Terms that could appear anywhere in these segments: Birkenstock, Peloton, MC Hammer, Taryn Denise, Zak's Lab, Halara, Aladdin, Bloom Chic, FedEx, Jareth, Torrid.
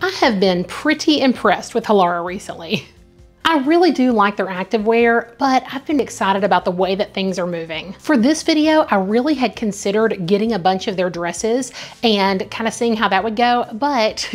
I have been pretty impressed with Halara recently. I really do like their activewear, but I've been excited about the way that things are moving. For this video, I really had considered getting a bunch of their dresses and kind of seeing how that would go. But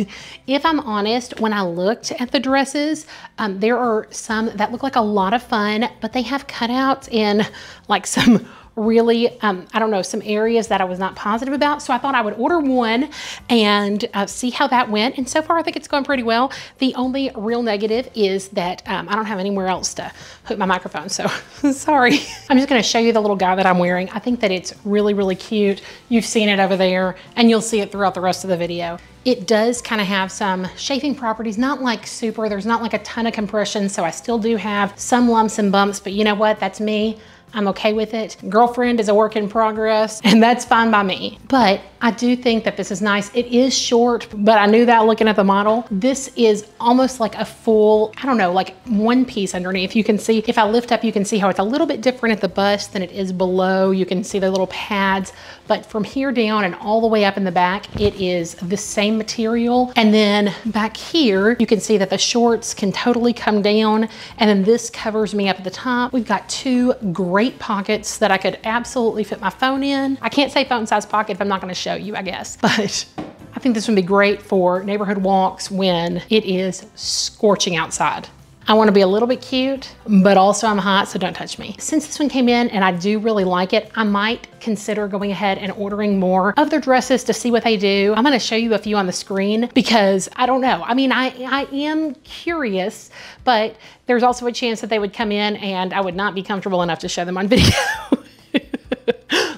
if I'm honest, when I looked at the dresses, there are some that look like a lot of fun, but they have cutouts in like some really, I don't know, some areas that I was not positive about. So I thought I would order one and see how that went. And so far, I think it's going pretty well. The only real negative is that I don't have anywhere else to hook my microphone. So sorry. I'm just going to show you the little guy that I'm wearing. I think that it's really, really cute. You've seen it over there and you'll see it throughout the rest of the video. It does kind of have some chafing properties, not like super, there's not like a ton of compression. So I still do have some lumps and bumps, but you know what? That's me. I'm okay with it. Girlfriend is a work in progress and that's fine by me. But I do think that this is nice. It is short, but I knew that looking at the model. This is almost like a full, I don't know, like one piece underneath. You can see, if I lift up, you can see how it's a little bit different at the bust than it is below. You can see the little pads, but from here down and all the way up in the back, it is the same material. And then back here, you can see that the shorts can totally come down. And then this covers me up at the top. We've got two great pockets that I could absolutely fit my phone in. I can't say phone size pocket if I'm not going to show you, I guess, but I think this would be great for neighborhood walks when it is scorching outside. I want to be a little bit cute, but also I'm hot, so don't touch me. Since this one came in and I do really like it, I might consider going ahead and ordering more of their dresses to see what they do. I'm going to show you a few on the screen because I don't know. I mean, I am curious, but there's also a chance that they would come in and I would not be comfortable enough to show them on video.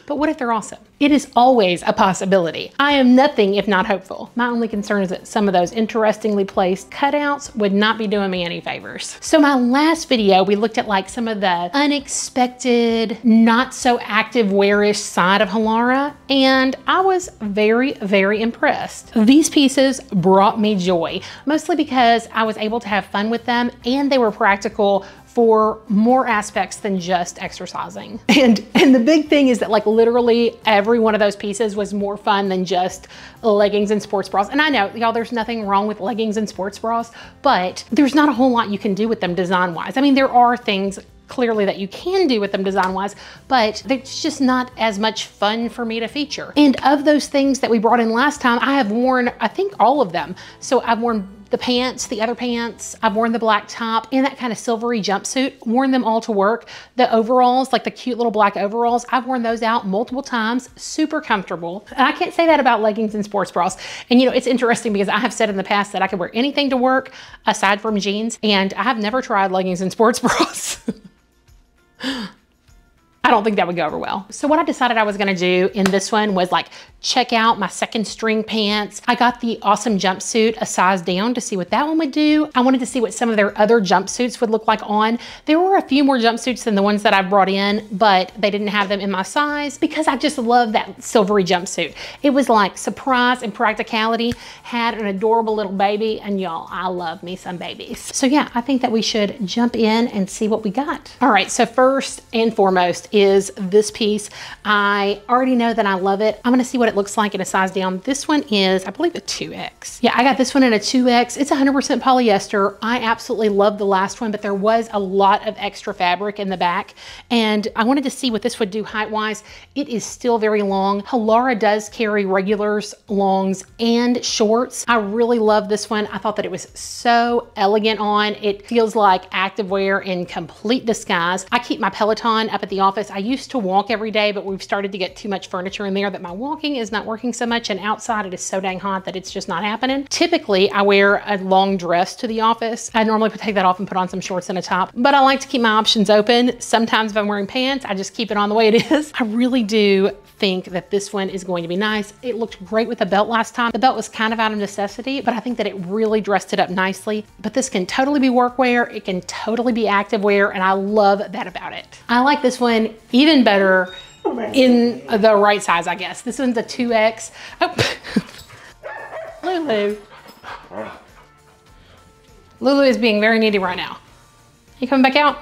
But what if they're awesome? It is always a possibility. I am nothing if not hopeful. My only concern is that some of those interestingly placed cutouts would not be doing me any favors. So my last video, we looked at like some of the unexpected, not so active wearish side of Halara. And I was very, very impressed. These pieces brought me joy, mostly because I was able to have fun with them and they were practical for more aspects than just exercising. And the big thing is that like literally every one of those pieces was more fun than just leggings and sports bras. And I know, y'all, there's nothing wrong with leggings and sports bras, but there's not a whole lot you can do with them design-wise. I mean, there are things clearly that you can do with them design-wise, but it's just not as much fun for me to feature. And of those things that we brought in last time, I have worn, I think, all of them. So I've worn the pants, the other pants, I've worn the black top and that kind of silvery jumpsuit, worn them all to work. The overalls, like the cute little black overalls, I've worn those out multiple times, super comfortable. And I can't say that about leggings and sports bras. And you know, it's interesting because I have said in the past that I could wear anything to work aside from jeans, and I have never tried leggings and sports bras. I don't think that would go over well. So what I decided I was gonna do in this one was like check out my second string pants. I got the awesome jumpsuit a size down to see what that one would do. I wanted to see what some of their other jumpsuits would look like on. There were a few more jumpsuits than the ones that I brought in, but they didn't have them in my size because I just love that silvery jumpsuit. It was like surprise and practicality, had an adorable little baby, and y'all, I love me some babies. So yeah, I think that we should jump in and see what we got. All right, so first and foremost is this piece. I already know that I love it. I'm gonna see what it looks like in a size down. This one is, I believe, a 2X. Yeah, I got this one in a 2X. It's 100% polyester. I absolutely love the last one, but there was a lot of extra fabric in the back. And I wanted to see what this would do height-wise. It is still very long. Halara does carry regulars, longs, and shorts. I really love this one. I thought that it was so elegant on. It feels like activewear in complete disguise. I keep my Peloton up at the office. I used to walk every day, but we've started to get too much furniture in there that my walking is not working so much, and outside it is so dang hot that it's just not happening. Typically, I wear a long dress to the office. I normally take that off and put on some shorts and a top, but I like to keep my options open. Sometimes if I'm wearing pants, I just keep it on the way it is. I really do think that this one is going to be nice. It looked great with a belt last time. The belt was kind of out of necessity, but I think that it really dressed it up nicely. But this can totally be workwear. It can totally be activewear, and I love that about it. I like this one even better in the right size, I guess. This one's a 2X. Oh. Lulu. Lulu is being very needy right now. You coming back out?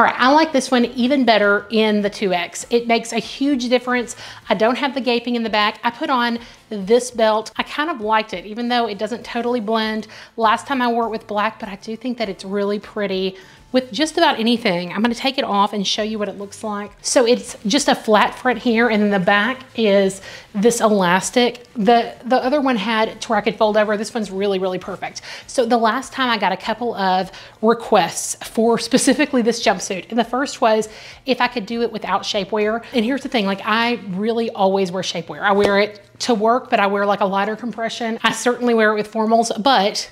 All right, I like this one even better in the 2X. It makes a huge difference. I don't have the gaping in the back. I put on this belt. I kind of liked it, even though it doesn't totally blend. Last time I wore it with black, but I do think that it's really pretty with just about anything. I'm gonna take it off and show you what it looks like. So it's just a flat front here, and then the back is this elastic. The other one had to where I could fold over. This one's really, really perfect. So the last time I got a couple of requests for specifically this jumpsuit. And the first was if I could do it without shapewear. And here's the thing, like I really always wear shapewear. I wear it to work, but I wear like a lighter compression. I certainly wear it with formals, but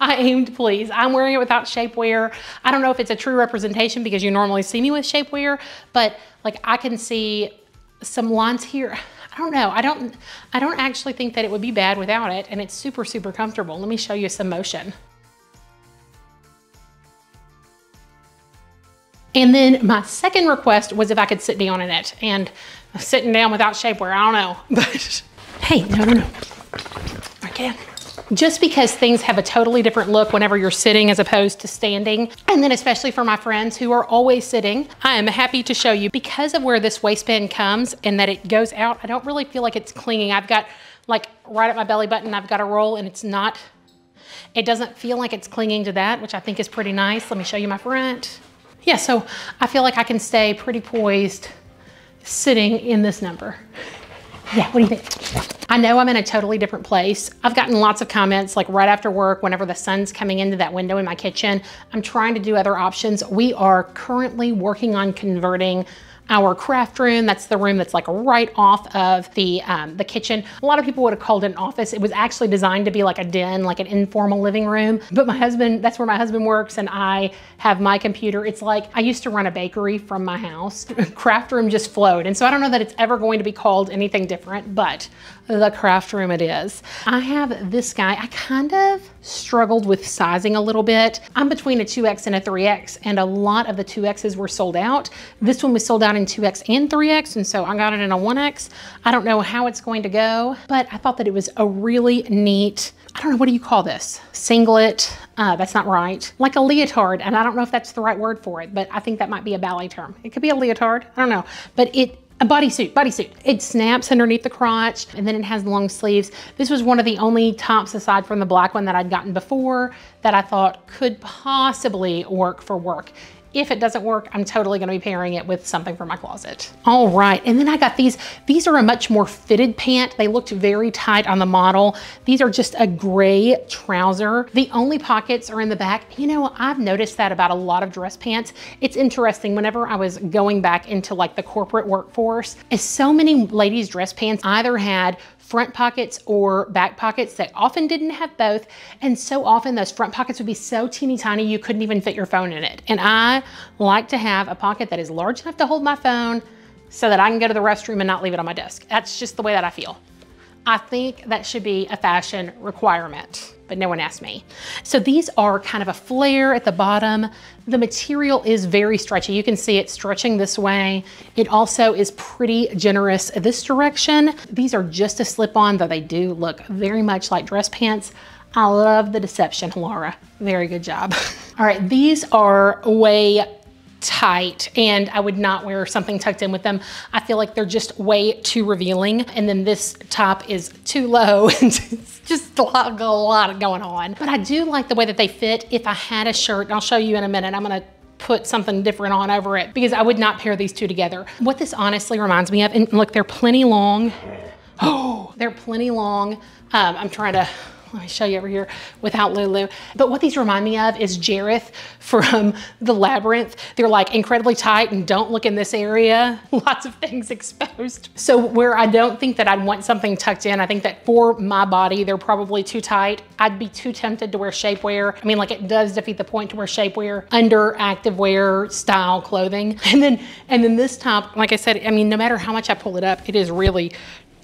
I aimed, please. I'm wearing it without shapewear. I don't know if it's a true representation because you normally see me with shapewear, but like I can see some lines here. I don't know. I don't actually think that it would be bad without it, and it's super, super comfortable. Let me show you some motion. And then my second request was if I could sit down in it, and sitting down without shapewear, I don't know, but hey, no. I can. Just because things have a totally different look whenever you're sitting as opposed to standing. And then especially for my friends who are always sitting, I am happy to show you because of where this waistband comes and that it goes out, I don't really feel like it's clinging. I've got like right at my belly button, I've got a roll and it's not, it doesn't feel like it's clinging to that, which I think is pretty nice. Let me show you my front. Yeah, so I feel like I can stay pretty poised sitting in this number. Yeah, what do you think? I know I'm in a totally different place. I've gotten lots of comments like right after work, whenever the sun's coming into that window in my kitchen, I'm trying to do other options. We are currently working on converting our craft room. That's the room that's like right off of the kitchen. A lot of people would have called it an office. It was actually designed to be like a den, like an informal living room. But my husband, that's where my husband works, and I have my computer. It's like, I used to run a bakery from my house. Craft room just flowed. And so I don't know that it's ever going to be called anything different, but the craft room it is. I have this guy. I kind of struggled with sizing a little bit. I'm between a 2X and a 3X, and a lot of the 2Xs were sold out. This one was sold out in 2X and 3X, and so I got it in a 1X. I don't know how it's going to go, but I thought that it was a really neat, I don't know, what do you call this? Singlet, that's not right. Like a leotard, and I don't know if that's the right word for it, but I think that might be a ballet term. It could be a leotard, I don't know, but a bodysuit. It snaps underneath the crotch, and then it has long sleeves. This was one of the only tops aside from the black one that I'd gotten before that I thought could possibly work for work. If it doesn't work, I'm totally gonna be pairing it with something from my closet. All right, and then I got these. These are a much more fitted pant. They looked very tight on the model. These are just a gray trouser. The only pockets are in the back. You know, I've noticed that about a lot of dress pants. It's interesting, whenever I was going back into like the corporate workforce, as so many ladies' dress pants either had front pockets or back pockets. They often didn't have both. And so often those front pockets would be so teeny tiny, you couldn't even fit your phone in it. And I like to have a pocket that is large enough to hold my phone so that I can go to the restroom and not leave it on my desk. That's just the way that I feel. I think that should be a fashion requirement, but no one asked me. So these are kind of a flare at the bottom. The material is very stretchy. You can see it stretching this way. It also is pretty generous this direction. These are just a slip-on, though they do look very much like dress pants. I love the deception, Halara. Very good job. All right, these are way tight, and I would not wear something tucked in with them. I feel like they're just way too revealing. And then this top is too low, and it's just a lot going on. But I do like the way that they fit. If I had a shirt, and I'll show you in a minute, I'm gonna put something different on over it because I would not pair these two together. What this honestly reminds me of, and look, they're plenty long. Oh, they're plenty long. I'm trying to, let me show you over here without Lulu. But what these remind me of is Jareth from The Labyrinth. They're like incredibly tight and don't look in this area. Lots of things exposed. So where I don't think that I'd want something tucked in, I think that for my body, they're probably too tight. I'd be too tempted to wear shapewear. I mean, like it does defeat the point to wear shapewear under activewear style clothing. And then this top, like I said, I mean, no matter how much I pull it up, it is really,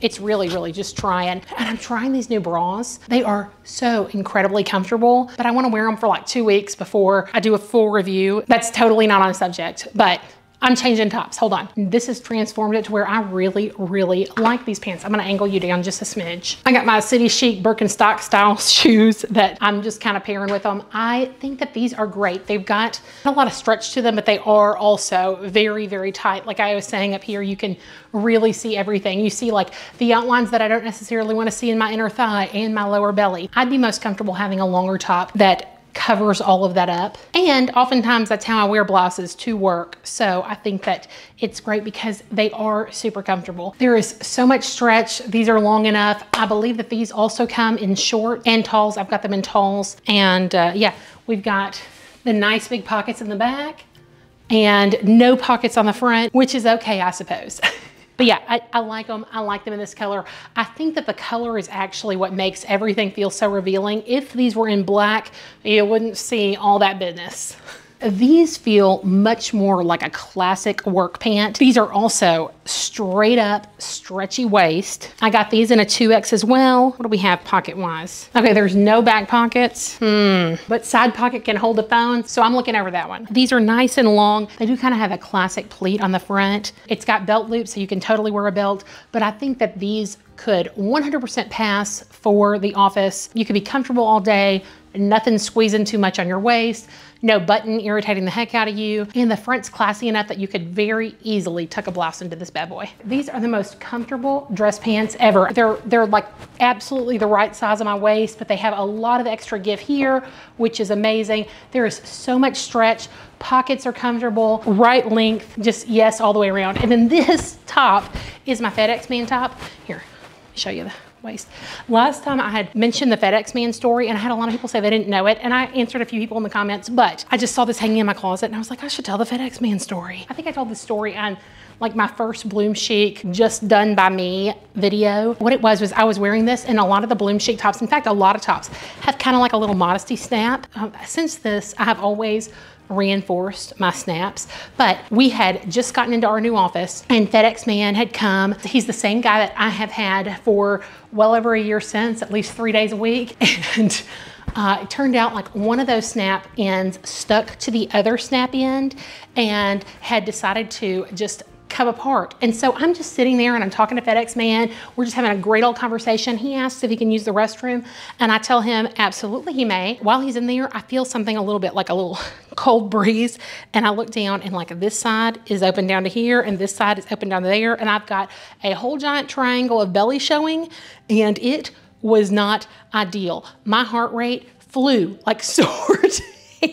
it's really, really just trying. And I'm trying these new bras. They are so incredibly comfortable, but I wanna wear them for like 2 weeks before I do a full review. That's totally not on subject, but I'm changing tops, hold on. This has transformed it to where I really, really like these pants. I'm gonna angle you down just a smidge. I got my City Chic Birkenstock style shoes that I'm just kind of pairing with them. I think that these are great. They've got a lot of stretch to them, but they are also very, very tight. Like I was saying up here, you can really see everything. You see like the outlines that I don't necessarily wanna see in my inner thigh and my lower belly. I'd be most comfortable having a longer top that covers all of that up. And oftentimes that's how I wear blouses to work. So I think that it's great because they are super comfortable. There is so much stretch. These are long enough. I believe that these also come in short and talls. I've got them in talls. And yeah, we've got the nice big pockets in the back and no pockets on the front, which is okay, I suppose. But yeah, I like them. I like them in this color. I think that the color is actually what makes everything feel so revealing. If these were in black, you wouldn't see all that business. These feel much more like a classic work pant. These are also straight up stretchy waist. I got these in a 2X as well. What do we have pocket wise? Okay, there's no back pockets, but side pocket can hold the phone. So I'm looking over that one. These are nice and long. They do kind of have a classic pleat on the front. It's got belt loops, so you can totally wear a belt, but I think that these could 100% pass for the office. You could be comfortable all day, nothing squeezing too much on your waist, no button irritating the heck out of you. And the front's classy enough that you could very easily tuck a blouse into this bad boy. These are the most comfortable dress pants ever. They're like absolutely the right size of my waist, but they have a lot of extra give here, which is amazing. There is so much stretch. Pockets are comfortable, right length, just yes, all the way around. And then this top is my FedEx man top. Here, show you the waist. Last time I had mentioned the FedEx man story and I had a lot of people say they didn't know it, and I answered a few people in the comments, but I just saw this hanging in my closet and I was like, I should tell the FedEx man story. I think I told this story on like my first Bloom Chic just done by me video. What it was I was wearing this, and a lot of the Bloom Chic tops, in fact a lot of tops, have kind of like a little modesty snap. Since this I have always reinforced my snaps, but we had just gotten into our new office and FedEx man had come. He's the same guy that I have had for well over a year since, at least 3 days a week. And it turned out like one of those snap ends stuck to the other snap end and had decided to just come apart. And so I'm just sitting there and I'm talking to FedEx man. We're just having a great old conversation. He asks if he can use the restroom and I tell him, absolutely he may. While he's in there, I feel something a little bit like a little cold breeze. And I look down and like this side is open down to here and this side is open down there. And I've got a whole giant triangle of belly showing and it was not ideal. My heart rate flew like soared.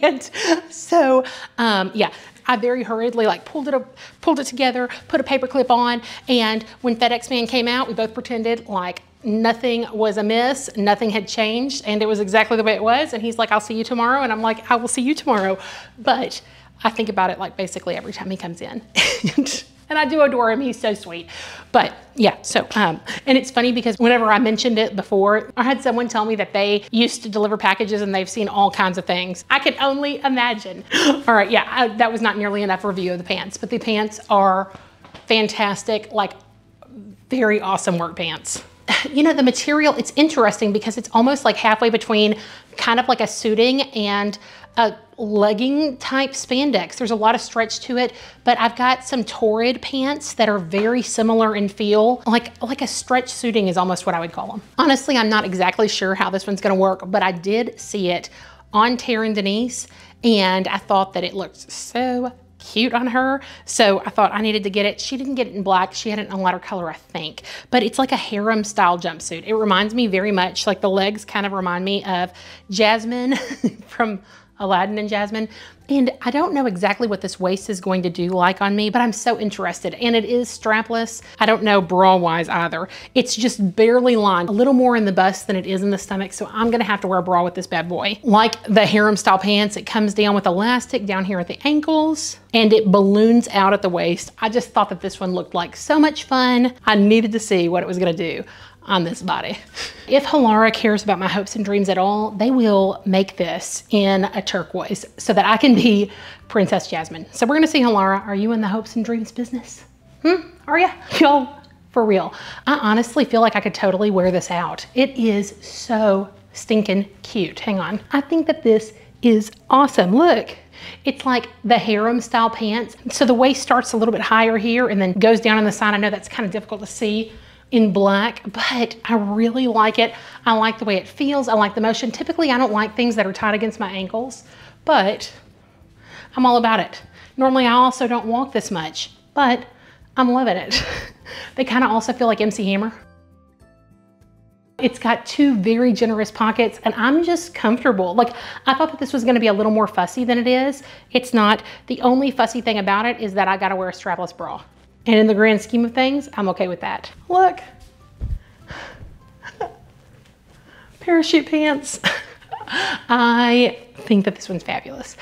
And so, yeah. I very hurriedly like pulled it together, put a paper clip on, and when FedEx man came out, we both pretended like nothing was amiss, nothing had changed, and it was exactly the way it was. And he's like, I'll see you tomorrow. And I'm like, I will see you tomorrow. But I think about it like basically every time he comes in. And I do adore him, he's so sweet. But yeah, so, and it's funny because whenever I mentioned it before, I had someone tell me that they used to deliver packages and they've seen all kinds of things. I can only imagine. All right, yeah, that was not nearly enough review of the pants, but the pants are fantastic, like very awesome work pants. You know, the material, it's interesting because it's almost like halfway between kind of like a suiting and a legging type spandex. There's a lot of stretch to it, but I've got some Torrid pants that are very similar in feel. Like a stretch suiting is almost what I would call them. Honestly, I'm not exactly sure how this one's gonna work, but I did see it on Taryn Denise and I thought that it looked so cute on her. So I thought I needed to get it. She didn't get it in black. She had it in a lighter color, I think, but it's like a harem style jumpsuit. It reminds me very much, like the legs kind of remind me of Jasmine from Aladdin and Jasmine. And I don't know exactly what this waist is going to do like on me, but I'm so interested. And it is strapless. I don't know bra wise either. It's just barely lined, a little more in the bust than it is in the stomach. So I'm gonna have to wear a bra with this bad boy. Like the harem style pants, it comes down with elastic down here at the ankles and it balloons out at the waist. I just thought that this one looked like so much fun. I needed to see what it was gonna do on this body. If Halara cares about my hopes and dreams at all, they will make this in a turquoise so that I can be Princess Jasmine. So we're gonna see, Halara, are you in the hopes and dreams business? Are ya? Y'all, for real. I honestly feel like I could totally wear this out. It is so stinking cute. Hang on. I think that this is awesome. Look, It's like the harem style pants. So the waist starts a little bit higher here and then goes down on the side. I know that's kind of difficult to see in black, but I really like it. I like the way it feels. I like the motion. Typically, I don't like things that are tight against my ankles, but I'm all about it. Normally, I also don't walk this much, but I'm loving it. They kind of also feel like MC Hammer. It's got two very generous pockets and I'm just comfortable. Like, I thought that this was gonna be a little more fussy than it is. It's not. The only fussy thing about it is that I gotta wear a strapless bra. And in the grand scheme of things, I'm okay with that. Look, parachute pants. I think that this one's fabulous.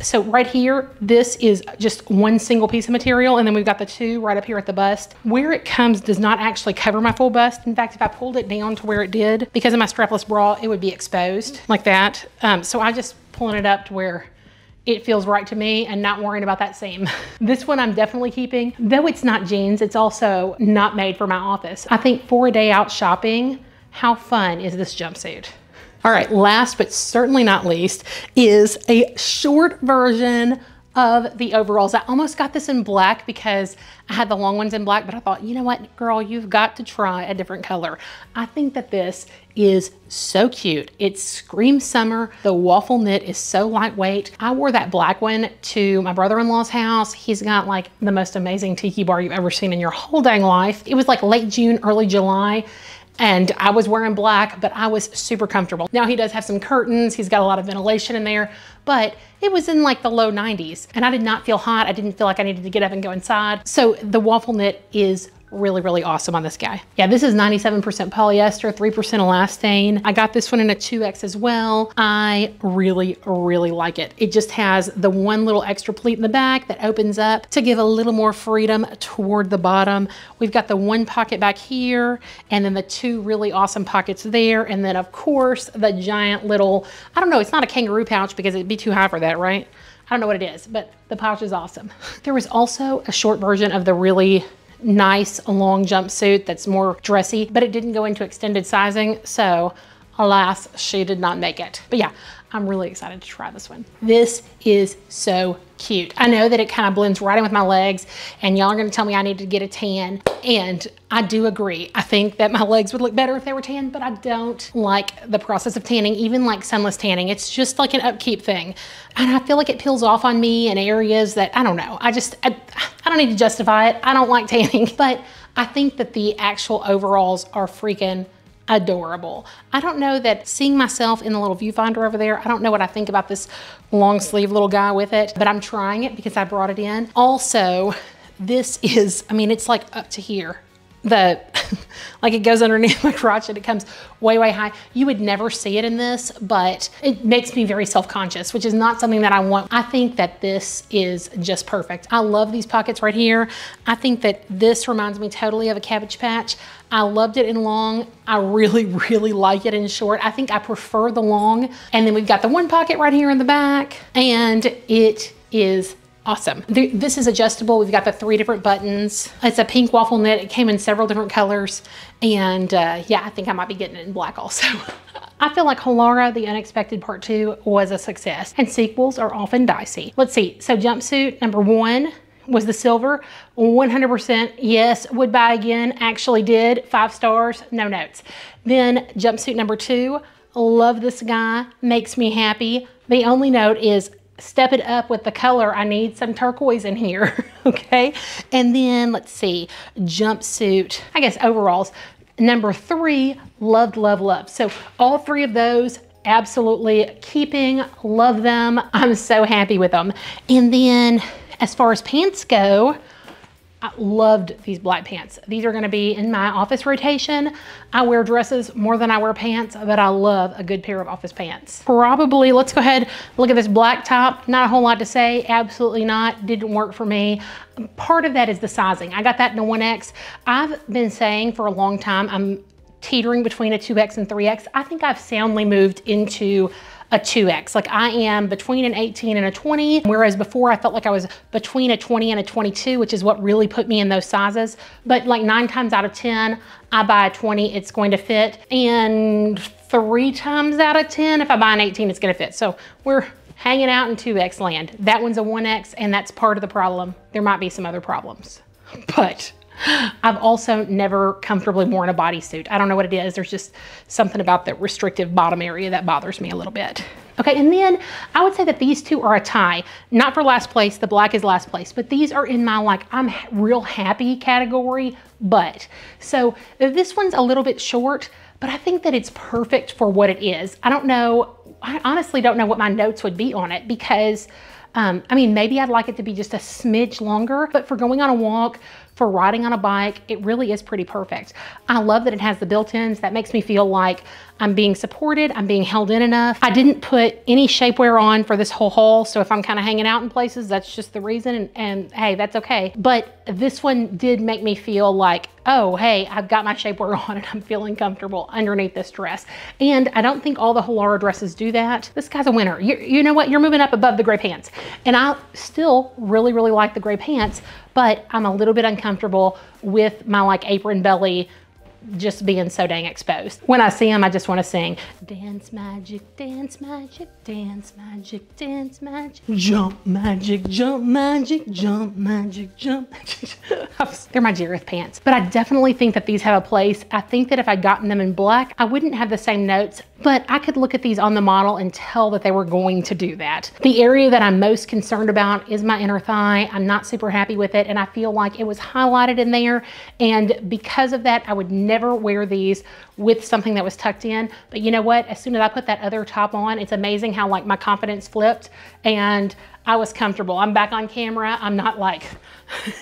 So right here, this is just one single piece of material, and then we've got the two right up here at the bust. Where it comes does not actually cover my full bust. In fact, if I pulled it down to where it did, because of my strapless bra, it would be exposed like that. So I'm just pulling it up to where it feels right to me and not worrying about that seam. This one I'm definitely keeping. Though it's not jeans, it's also not made for my office. I think for a day out shopping, how fun is this jumpsuit? All right, last but certainly not least is a short version of the overalls. I almost got this in black because I had the long ones in black, but I thought, you know what, girl, you've got to try a different color. I think that this is so cute. It screams summer. The waffle knit is so lightweight. I wore that black one to my brother-in-law's house. He's got like the most amazing tiki bar you've ever seen in your whole dang life. It was like late June, early July. And I was wearing black, but I was super comfortable. Now he does have some curtains. He's got a lot of ventilation in there, but it was in like the low 90s and I did not feel hot. I didn't feel like I needed to get up and go inside. So the waffle knit is really, really awesome on this guy. Yeah, this is 97% polyester, 3% elastane. I got this one in a 2X as well. I really, really like it. It just has the one little extra pleat in the back that opens up to give a little more freedom toward the bottom. We've got the one pocket back here and then the two really awesome pockets there. And then of course the giant little, I don't know, it's not a kangaroo pouch because it'd be too high for that, right? I don't know what it is, but the pouch is awesome. There was also a short version of the really nice long jumpsuit that's more dressy, but it didn't go into extended sizing, so alas, she did not make it. But yeah, I'm really excited to try this one. This is so cute. I know that it kind of blends right in with my legs, and y'all are gonna tell me I need to get a tan, and I do agree. I think that my legs would look better if they were tan, but I don't like the process of tanning, even like sunless tanning. It's just like an upkeep thing, and I feel like it peels off on me in areas that, I don't know, I don't need to justify it. I don't like tanning, but I think that the actual overalls are freaking adorable. I don't know that seeing myself in the little viewfinder over there, I don't know what I think about this long sleeve little guy with it, but I'm trying it because I brought it in. Also, this is, I mean, it's like up to here. Like it goes underneath my crotch and it comes way, way high. You would never see it in this, but it makes me very self-conscious, which is not something that I want. I think that this is just perfect. I love these pockets right here. I think that this reminds me totally of a Cabbage Patch. I loved it in long. I really, really like it in short. I think I prefer the long. And then we've got the one pocket right here in the back, and it is awesome. This is adjustable. We've got the three different buttons. It's a pink waffle knit. It came in several different colors. And yeah, I think I might be getting it in black also. I feel like Halara, The Unexpected Part 2 was a success, and sequels are often dicey. Let's see. So jumpsuit number one was the silver. 100% yes, would buy again. Actually did. 5 stars. No notes. Then jumpsuit number two, love this guy. Makes me happy. The only note is step it up with the color. I need some turquoise in here, okay? And then let's see, jumpsuit, I guess overalls, number three, loved, love, love. So all three of those, absolutely keeping, love them. I'm so happy with them. And then as far as pants go, I loved these black pants. These are gonna be in my office rotation. I wear dresses more than I wear pants, but I love a good pair of office pants. Probably, let's go ahead, look at this black top. Not a whole lot to say, absolutely not, didn't work for me. Part of that is the sizing. I got that in a 1X. I've been saying for a long time, I'm teetering between a 2X and 3X. I think I've soundly moved into a 2X. Like I am between an 18 and a 20, whereas before I felt like I was between a 20 and a 22, which is what really put me in those sizes. But like 9 times out of 10, I buy a 20, it's going to fit. And 3 times out of 10, if I buy an 18, it's going to fit. So we're hanging out in 2X land. That one's a 1X, and that's part of the problem. There might be some other problems, but I've also never comfortably worn a bodysuit. I don't know what it is. There's just something about that restrictive bottom area that bothers me a little bit. Okay, and then I would say that these two are a tie. Not for last place, the black is last place, but these are in my like, I'm real happy category, but. So this one's a little bit short, but I think that it's perfect for what it is. I don't know, I honestly don't know what my notes would be on it because, I mean, maybe I'd like it to be just a smidge longer, but for going on a walk, for riding on a bike, it really is pretty perfect. I love that it has the built-ins. That makes me feel like I'm being supported, I'm being held in enough. I didn't put any shapewear on for this whole haul, so if I'm kind of hanging out in places, that's just the reason, and hey, that's okay. But this one did make me feel like, oh, hey, I've got my shapewear on and I'm feeling comfortable underneath this dress. And I don't think all the Halara dresses do that. This guy's a winner. You know what? You're moving up above the gray pants. And I still really, really like the gray pants, but I'm a little bit uncomfortable with my like apron belly just being so dang exposed. When I see them, I just want to sing, dance magic, dance magic, dance magic, dance magic, jump magic, jump magic, jump magic, jump magic. They're my Jareth pants, but I definitely think that these have a place. I think that if I'd gotten them in black, I wouldn't have the same notes, but I could look at these on the model and tell that they were going to do that. The area that I'm most concerned about is my inner thigh. I'm not super happy with it, and I feel like it was highlighted in there, and because of that, I would never wear these with something that was tucked in. But you know what? As soon as I put that other top on, it's amazing how like my confidence flipped and I was comfortable. I'm back on camera. I'm not like,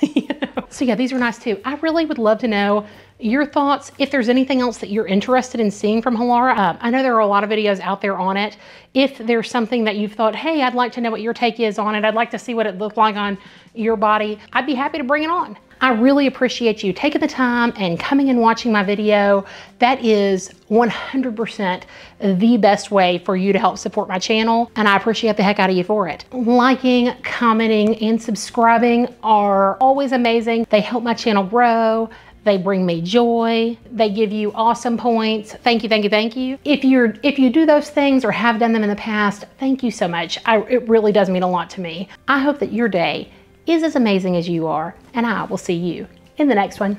you know. So yeah, these are nice too. I really would love to know your thoughts. If there's anything else that you're interested in seeing from Halara, I know there are a lot of videos out there on it. If there's something that you've thought, hey, I'd like to know what your take is on it. I'd like to see what it looked like on your body. I'd be happy to bring it on. I really appreciate you taking the time and coming and watching my video. That is 100% the best way for you to help support my channel, and I appreciate the heck out of you for it. Liking, commenting, and subscribing are always amazing. They help my channel grow. They bring me joy. They give you awesome points. Thank you, thank you, thank you. If you do those things or have done them in the past, thank you so much. It really does mean a lot to me. I hope that your day is as amazing as you are, and I will see you in the next one.